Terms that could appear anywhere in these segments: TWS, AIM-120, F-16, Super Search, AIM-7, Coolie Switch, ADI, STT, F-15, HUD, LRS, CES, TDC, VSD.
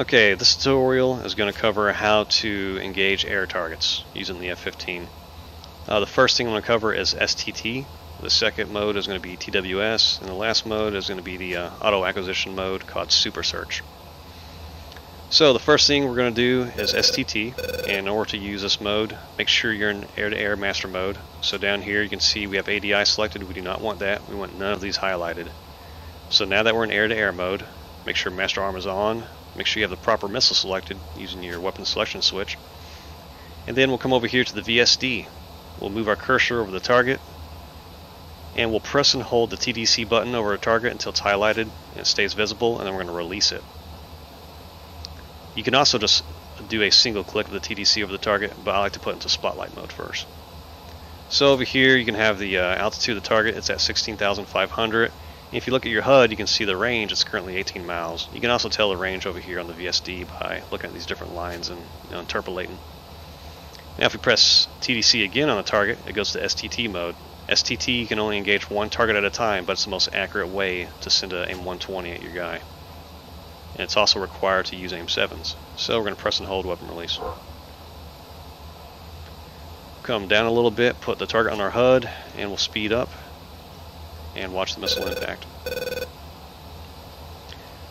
Okay, this tutorial is going to cover how to engage air targets using the F-15. The first thing I'm going to cover is STT, the second mode is going to be TWS, and the last mode is going to be the auto acquisition mode called Super Search. So the first thing we're going to do is STT, and in order to use this mode, make sure you're in air-to-air master mode. So down here you can see we have ADI selected, we do not want that, we want none of these highlighted. So now that we're in air-to-air mode, make sure master arm is on, make sure you have the proper missile selected using your weapon selection switch, and then we'll come over here to the VSD. We'll move our cursor over the target, and we'll press and hold the TDC button over a target until it's highlighted and it stays visible, and then we're going to release it. You can also just do a single click of the TDC over the target, but I like to put it into spotlight mode first. So over here you can have the altitude of the target, it's at 16,500. If you look at your HUD, you can see the range, it's currently 18 miles. You can also tell the range over here on the VSD by looking at these different lines and interpolating. Now if we press TDC again on the target, it goes to STT mode. STT, you can only engage one target at a time, but it's the most accurate way to send an AIM-120 at your guy. And it's also required to use AIM-7s. So we're going to press and hold weapon release. Come down a little bit, put the target on our HUD, and we'll speed up and watch the missile impact.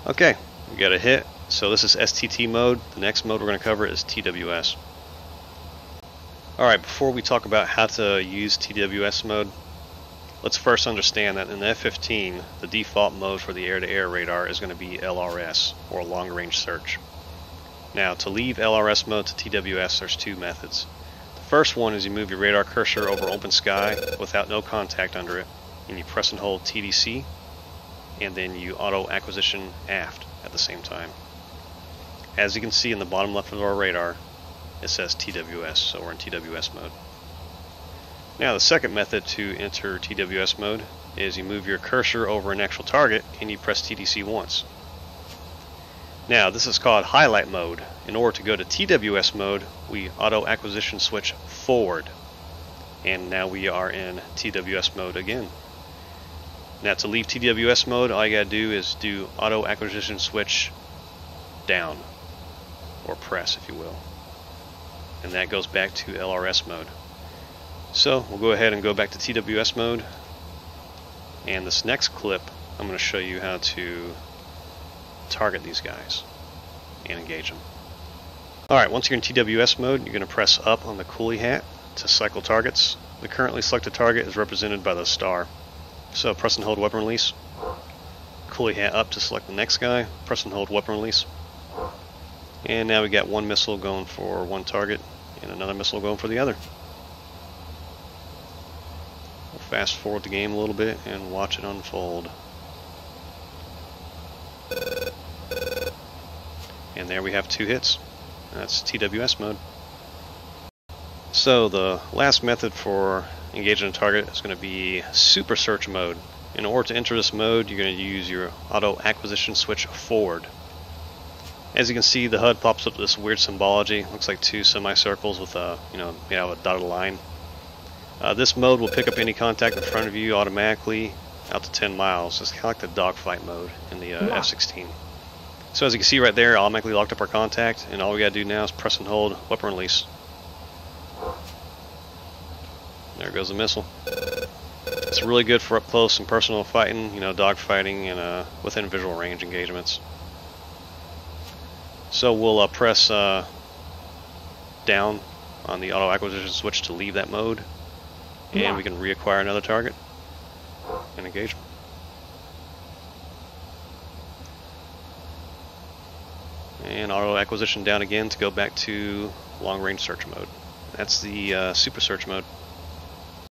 Okay, we got a hit. So this is STT mode. The next mode we're going to cover is TWS. Alright, before we talk about how to use TWS mode, let's first understand that in the F-15, the default mode for the air-to-air radar is going to be LRS, or long-range search. Now, to leave LRS mode to TWS, there's two methods. The first one is you move your radar cursor over open sky without no contact under it, and you press and hold TDC, and then you auto acquisition aft at the same time. As you can see in the bottom left of our radar, it says TWS, so we're in TWS mode. Now the second method to enter TWS mode is you move your cursor over an actual target and you press TDC once. Now this is called highlight mode. In order to go to TWS mode, we auto acquisition switch forward, and now we are in TWS mode again. Now to leave TWS mode, all you gotta do is do auto acquisition switch down, or press if you will, and that goes back to LRS mode. So we'll go ahead and go back to TWS mode, and this next clip I'm going to show you how to target these guys and engage them. Alright, once you're in TWS mode, you're going to press up on the Coolie hat to cycle targets. The currently selected target is represented by the star. So press and hold weapon release, Coolie hat up to select the next guy, press and hold weapon release. And now we got one missile going for one target and another missile going for the other. We'll fast forward the game a little bit and watch it unfold. And there we have two hits. That's TWS mode. So the last method for engaging a target is going to be Super Search mode. In order to enter this mode, you're going to use your auto acquisition switch forward. As you can see, the HUD pops up this weird symbology. Looks like two semicircles with a, a dotted line. This mode will pick up any contact in front of you automatically out to 10 miles. It's kind of like the dogfight mode in the F-16. So as you can see right there, automatically locked up our contact, and all we gotta do now is press and hold weapon release. There goes the missile. It's really good for up close and personal fighting, dogfighting, and within visual range engagements. So we'll press down on the auto acquisition switch to leave that mode, and we can reacquire another target and engage. And auto acquisition down again to go back to long range search mode. That's the Super Search mode.